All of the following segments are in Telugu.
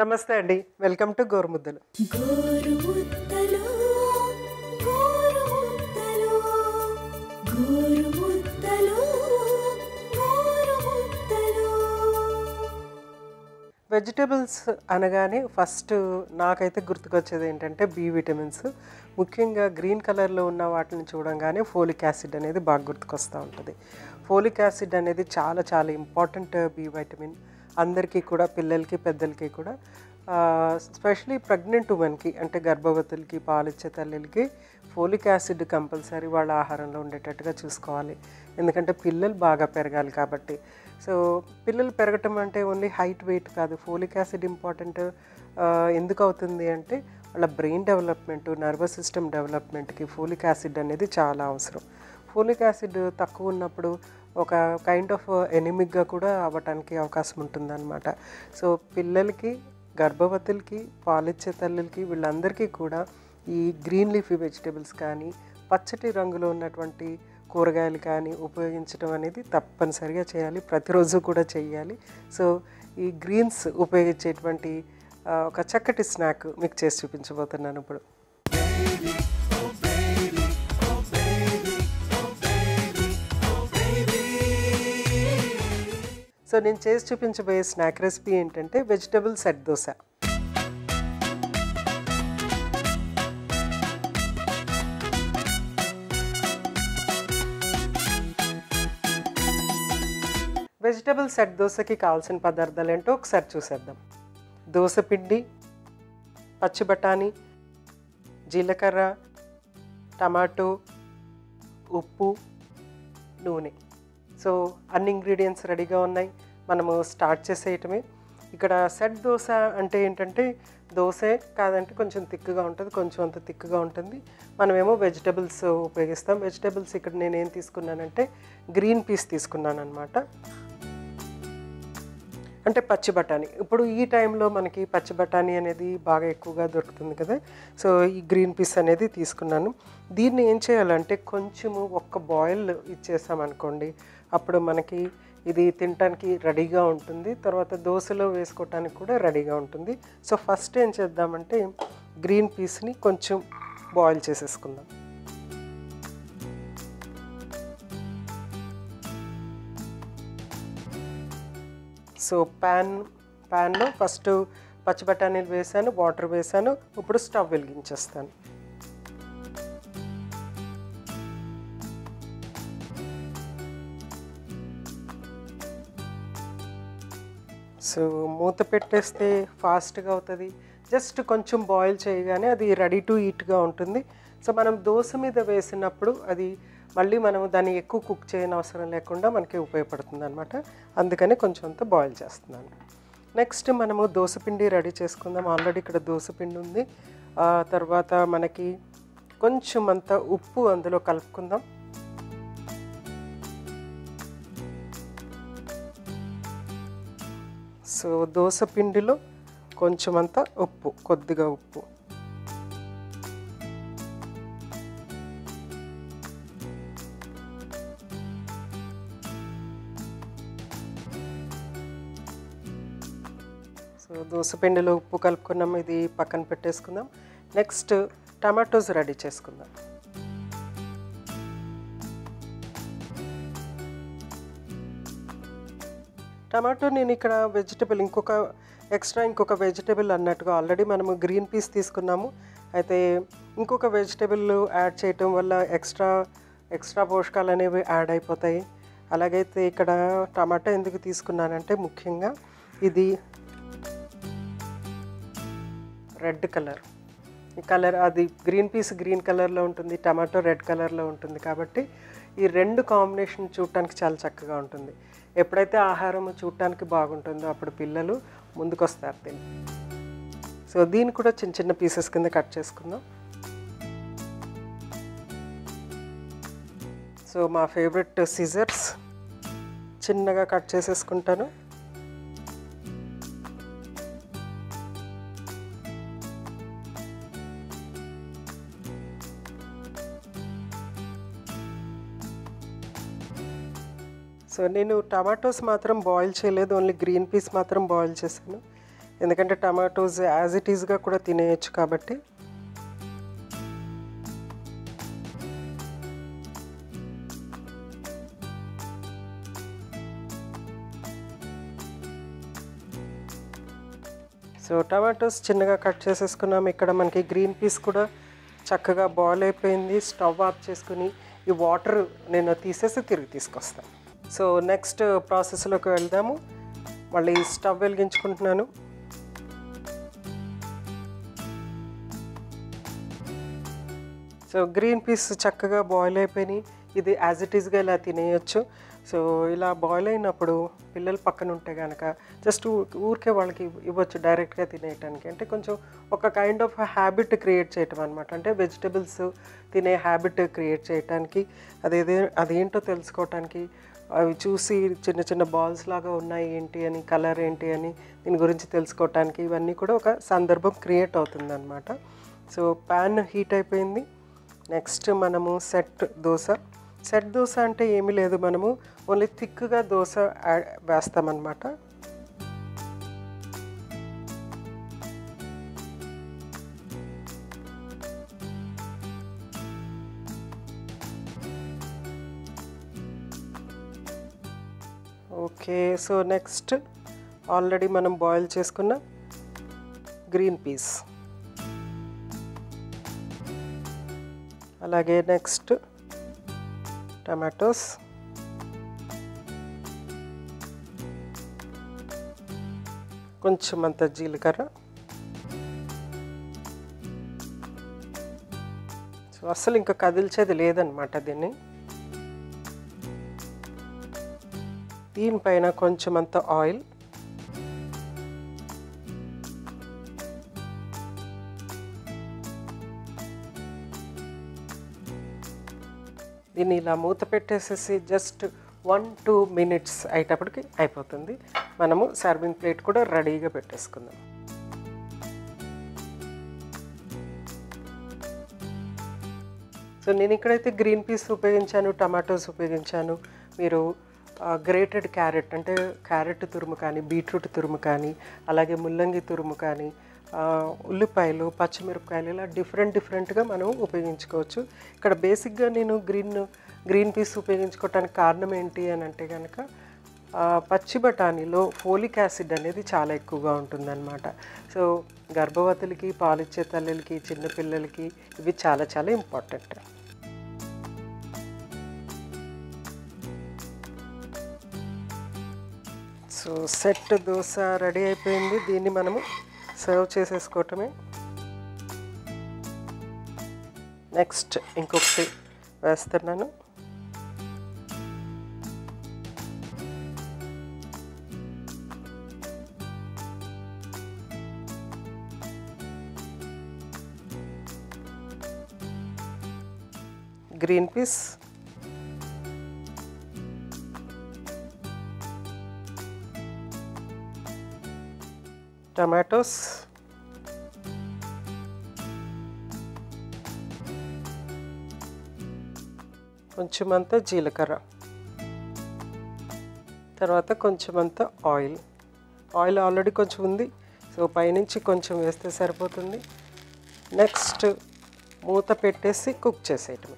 నమస్తే అండి welcome to Gorumuddalu Gorumuddalu Gorumuddalu Gorumuddalu Gorumuddalu vegetables అనగానే ఫస్ట్ నాకైతే గుర్తుకొచ్చేది ఏంటంటే బి విటమిన్స్ ముఖ్యంగా గ్రీన్ కలర్ లో ఉన్న వాటిని చూడంగానే ఫోలిక్ యాసిడ్ అనేది బాగా గుర్తుకొస్తా ఉంటది ఫోలిక్ యాసిడ్ అనేది చాలా చాలా ఇంపార్టెంట్ బి విటమిన్ अंदर की पिल्लल की पेदल की स्पेशली प्रेग्नेंट वुमेन की अंटे गर्भवतल की पालिच्चे तल्लिल की फोलिक एसिड कंपल्सरी वाला आहारंलो उंडेटट्टुगा चूसुकोवाली एंदुकंटे पिल्ललु बागा पेरगाली काबट्टी सो पिल्ललु पेरगटम अंटे ओन्ली हाइट वेट कादु फोलिक एसिड इंपार्टेंट एंदुकु अवुतुंदी अंटे वाला brain development nervous system development की फोलिक एसिड अनेदी चाला अवसरम फोलिक एसिड तक्कुव उन्नप्पुडु ఒక కైండ్ ఆఫ్ ఎనిమిక్ గా కూడా అవడానికి అవకాశం ఉంటుందన్నమాట సో పిల్లలకి గర్భవతులకి పాలిచ్చే తల్లులకి వీళ్ళందరికీ కూడా ఈ గ్రీన్ లీఫీ వెజిటబుల్స్ కానీ పచ్చటి రంగులో ఉన్నటువంటి కూరగాయలు కానీ ఉపయోగించడం అనేది తప్పనిసరిగా చేయాలి ప్రతిరోజు కూడా చేయాలి సో ఈ గ్రీన్స్ ఉపయోగించేటువంటి ఒక చక్కటి స్నాక్ మీకు చేసి చూపించబోతున్నాను ఇప్పుడు సో నేను చేసి చూపించబోయే స్నాక్ రెసిపీ ఏంటంటే vegetable set dosa vegetable set దోసకి కావాల్సిన పదార్థాలు ఏంటో ఒకసారి చూసేద్దాం దోస పిండి పచ్చి బఠానీ జీలకర్ర టమాటో ఉప్పు నూనె సో అన్ని ఇంగ్రీడియెంట్స్ రెడీగా ఉన్నాయి మనము స్టార్ట్ చేసేయటమే ఇక్కడ సెట్ దోస అంటే ఏంటంటే దోసే కాదంటే కొంచెం తిక్కుగా ఉంటుంది కొంచెం అంత తిక్కుగా ఉంటుంది మనమేమో వెజిటబుల్స్ ఉపయోగిస్తాం వెజిటబుల్స్ ఇక్కడ నేను ఏం తీసుకున్నానంటే గ్రీన్ పీస్ తీసుకున్నాను అన్నమాట అంటే పచ్చి బఠానీ ఇప్పుడు ఈ టైంలో మనకి పచ్చి బఠానీ అనేది బాగా ఎక్కువగా దొరుకుతుంది కదా సో ఈ గ్రీన్ పీస్ అనేది తీసుకున్నాను దీన్ని ఏం చేయాలంటే కొంచెము ఒక్క బాయిల్ ఇచ్చేసాం అనుకోండి అప్పుడు మనకి ఇది తినడానికి రెడీగా ఉంటుంది తర్వాత దోసలో వేసుకోవడానికి కూడా రెడీగా ఉంటుంది సో ఫస్ట్ ఏం చేద్దామంటే గ్రీన్ పీస్ ని కొంచెం బాయిల్ చేసేసుకుందాం సో ప్యాన్లో ఫస్ట్ పచ్చి బఠానీలు వేసాను వాటర్ వేసాను ఇప్పుడు స్టవ్ వెలిగించేస్తాను సో మూత పెట్టేస్తే ఫాస్ట్గా అవుతుంది జస్ట్ కొంచెం బాయిల్ చేయగానే అది రెడీ టు ఈట్గా ఉంటుంది సో మనం దోశ మీద వేసినప్పుడు అది మళ్ళీ మనం దాన్ని ఎక్కువ కుక్ చేయని అవసరం లేకుండా మనకి ఉపయోగపడుతుంది అనమాట అందుకని కొంచెం అంత బాయిల్ చేస్తున్నాను నెక్స్ట్ మనము దోసపిండి రెడీ చేసుకుందాం ఆల్రెడీ ఇక్కడ దోసపిండి ఉంది తర్వాత మనకి కొంచెం అంత ఉప్పు అందులో కలుపుకుందాం సో దోసపిండిలో కొంచెం అంత ఉప్పు కొద్దిగా ఉప్పు సో దోసపిండిలో ఉప్పు కలుపుకున్నాం ఇది పక్కన పెట్టేసుకుందాం నెక్స్ట్ టమాటోస్ రెడీ చేసుకుందాం టమాటో నేను ఇక్కడ వెజిటబుల్ ఇంకొక వెజిటబుల్ అన్నట్టుగా ఆల్రెడీ మనము గ్రీన్ పీస్ తీసుకున్నాము అయితే ఇంకొక వెజిటబుల్ యాడ్ చేయటం వల్ల ఎక్స్ట్రా పోషకాలు అనేవి యాడ్ అయిపోతాయి అలాగైతే ఇక్కడ టమాటా ఎందుకు తీసుకున్నానంటే ముఖ్యంగా ఇది రెడ్ కలర్ ఈ కలర్ అది గ్రీన్ పీస్ గ్రీన్ కలర్లో ఉంటుంది టమాటో రెడ్ కలర్లో ఉంటుంది కాబట్టి ఈ రెండు కాంబినేషన్ చూడటానికి చాలా చక్కగా ఉంటుంది ఎప్పుడైతే ఆహారం చూడటానికి బాగుంటుందో అప్పుడు పిల్లలు ముందుకొస్తారు తిని సో దీన్ని కూడా చిన్న చిన్న పీసెస్ కింద కట్ చేసుకుందాం సో మా ఫేవరెట్ సిజర్స్ చిన్నగా కట్ చేసేసుకుంటాను సో నేను టమాటోస్ మాత్రం బాయిల్ చేయలేదు ఓన్లీ గ్రీన్ పీస్ మాత్రం బాయిల్ చేశాను ఎందుకంటే టొమాటోస్ యాజ్ ఇట్ ఈజ్ గా కూడా తినేయొచ్చు కాబట్టి సో టొమాటోస్ చిన్నగా కట్ చేసేసుకున్నాం ఇక్కడ మనకి గ్రీన్ పీస్ కూడా చక్కగా బాయిల్ అయిపోయింది స్టవ్ ఆఫ్ చేసుకుని ఈ వాటర్ నేను తీసేసి తిరిగి తీసుకొస్తాను సో నెక్స్ట్ ప్రాసెస్ లోకి వెళ్దాము మళ్ళీ స్టవ్ వెలిగించుకుంటున్నాను సో గ్రీన్ పీస్ చక్కగా బాయిల్ అయిపోయి ఇది యాజ్ ఇట్ ఈస్ గా ఇలా తినేయొచ్చు సో ఇలా బాయిల్ అయినప్పుడు పిల్లలు పక్కన ఉంటే కనుక జస్ట్ ఊరికే వాళ్ళకి ఇవ్వచ్చు డైరెక్ట్గా తినేయటానికి అంటే కొంచెం ఒక కైండ్ ఆఫ్ హ్యాబిట్ క్రియేట్ చేయటం అనమాట అంటే వెజిటబుల్స్ తినే హ్యాబిట్ క్రియేట్ చేయటానికి అదేంటో తెలుసుకోవటానికి అవి చూసి చిన్న చిన్న బాల్స్ లాగా ఉన్నాయి ఏంటి అని కలర్ ఏంటి అని దీని గురించి తెలుసుకోవటానికి ఇవన్నీ కూడా ఒక సందర్భం క్రియేట్ అవుతుందన్నమాట సో ప్యాన్ హీట్ అయిపోయింది నెక్స్ట్ మనము సెట్ దోశ అంటే ఏమీ లేదు మనము ఓన్లీ థిక్గా దోశ వేస్తామన్నమాట ఓకే సో నెక్స్ట్ ఆల్రెడీ మనం బాయిల్ చేసుకున్న గ్రీన్ పీస్ అలాగే నెక్స్ట్ టమాటోస్ కొంచెం అంత జీలకర్ర సో అసలు ఇంకా కదిల్చేది లేదనమాట దీన్ని దీనిపైన కొంచెం అంత ఆయిల్ దీన్ని ఇలా మూత పెట్టేసేసి జస్ట్ 1-2 minutes అయ్యేటప్పటికి అయిపోతుంది మనము సర్వింగ్ ప్లేట్ కూడా రెడీగా పెట్టేసుకుందాం సో నేను ఇక్కడైతే గ్రీన్ పీస్ ఉపయోగించాను టమాటోస్ ఉపయోగించాను మీరు గ్రేటెడ్ క్యారెట్ అంటే క్యారెట్ తురుము కానీ బీట్రూట్ తురుము కానీ అలాగే ముల్లంగి తురుము కానీ ఉల్లిపాయలు పచ్చిమిరపకాయలు ఇలా డిఫరెంట్గా మనం ఉపయోగించుకోవచ్చు ఇక్కడ బేసిక్గా నేను గ్రీన్ పీస్ ఉపయోగించుకోవటానికి కారణం ఏంటి అని అంటే కనుక పచ్చి బఠానీలో ఫోలిక్ యాసిడ్ అనేది చాలా ఎక్కువగా ఉంటుందన్నమాట సో గర్భవతులకి పాలిచ్చే తల్లులకి చిన్నపిల్లలకి ఇవి చాలా చాలా important so set dosa ready అయిపోయింది దీన్ని మనము సర్వ్ చేసేసుకోవటమే నెక్స్ట్ ఇంకొకటి వేస్తున్నాను గ్రీన్ పీస్ టమాటోస్ కొంచెమంత జీలకర్ర తర్వాత కొంచెమంత ఆయిల్ ఆల్రెడీ కొంచెం ఉంది సో పైనుంచి కొంచెం వేస్తే సరిపోతుంది నెక్స్ట్ మూత పెట్టేసి కుక్ చేసేయటం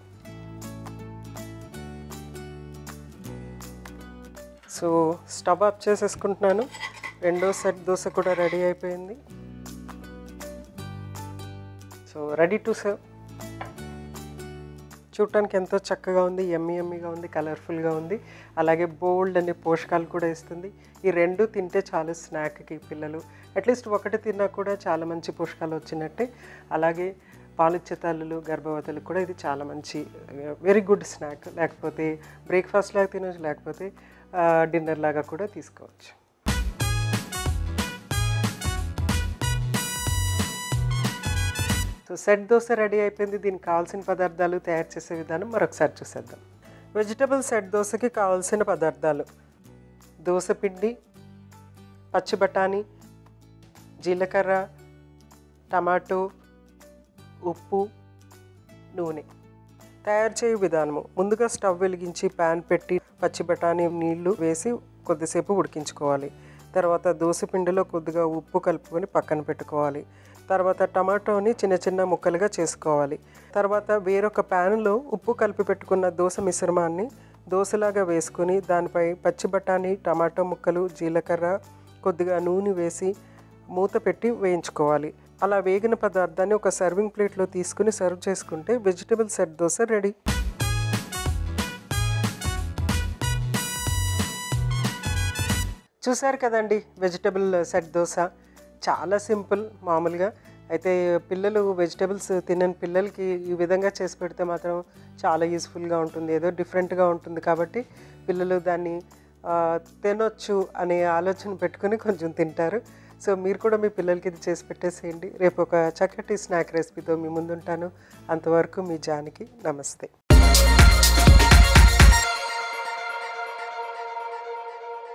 సో స్టవ్ ఆఫ్ చేసేసుకుంటున్నాను రెండో సెట్ దోశ కూడా రెడీ అయిపోయింది సో రెడీ టు సర్వ్ చూడటానికి ఎంతో చక్కగా ఉంది యమ్మీగా ఉంది కలర్ఫుల్గా ఉంది అలాగే బోల్డ్ అనే పోషకాలు కూడా ఇస్తుంది ఈ రెండు తింటే చాలు స్నాక్కి పిల్లలు అట్లీస్ట్ ఒకటి తిన్నా కూడా చాలా మంచి పోషకాలు వచ్చినట్టే అలాగే పాలిచ్చే తల్లులు గర్భవతులు కూడా ఇది చాలా మంచి వెరీ గుడ్ స్నాక్ లేకపోతే బ్రేక్ఫాస్ట్ లాగా తినవచ్చు లేకపోతే డిన్నర్ లాగా కూడా తీసుకోవచ్చు సో సెట్ దోశ రెడీ అయిపోయింది దీనికి కావాల్సిన పదార్థాలు తయారు చేసే విధానం మరొకసారి చూసేద్దాం వెజిటబుల్ సెట్ దోశకి కావాల్సిన పదార్థాలు దోశ పిండి పచ్చి బఠానీ జీలకర్ర టమాటో ఉప్పు నూనె తయారు చేయు విధానము ముందుగా స్టవ్ వెలిగించి ప్యాన్ పెట్టి పచ్చి బఠానీ నీళ్లు వేసి కొద్దిసేపు ఉడికించుకోవాలి తర్వాత దోసపిండిలో కొద్దిగా ఉప్పు కలుపుకొని పక్కన పెట్టుకోవాలి। తర్వాత టమాటోని చిన్న చిన్న ముక్కలుగా చేసుకోవాలి। తర్వాత వేరొక పాన్ లో ఉప్పు కలిపి పెట్టుకున్న దోస మిశ్రమాన్ని దోసలాగా వేసుకొని దానిపై పచ్చి బఠానీ టమాటో ముక్కలు జీలకర్ర కొద్దిగా నూనె వేసి మూత పెట్టి వేయించుకోవాలి। అలా వేగిన పదార్థాన్ని ఒక సర్వింగ్ ప్లేట్ లో తీసుకొని సర్వ్ చేసుకుంటే వెజిటబుల్ సెట్ దోస రెడీ। చూసారు కదండి వెజిటబుల్ సెట్ దోస చాలా సింపుల్। మామూలుగా అయితే పిల్లలు వెజిటబుల్స్ తినని పిల్లలకి ఈ విధంగా చేసి పెడితే మాత్రం చాలా యూస్ఫుల్గా ఉంటుంది। ఏదో డిఫరెంట్గా ఉంటుంది కాబట్టి పిల్లలు దాన్ని తినొచ్చు అనే ఆలోచన పెట్టుకొని కొంచెం తింటారు। సో మీరు కూడా మీ పిల్లలకి ఇది చేసి పెట్టేసేయండి। రేపు ఒక చక్కటి స్నాక్ రెసిపీతో మీ ముందుంటాను। అంతవరకు మీ జానికి నమస్తే।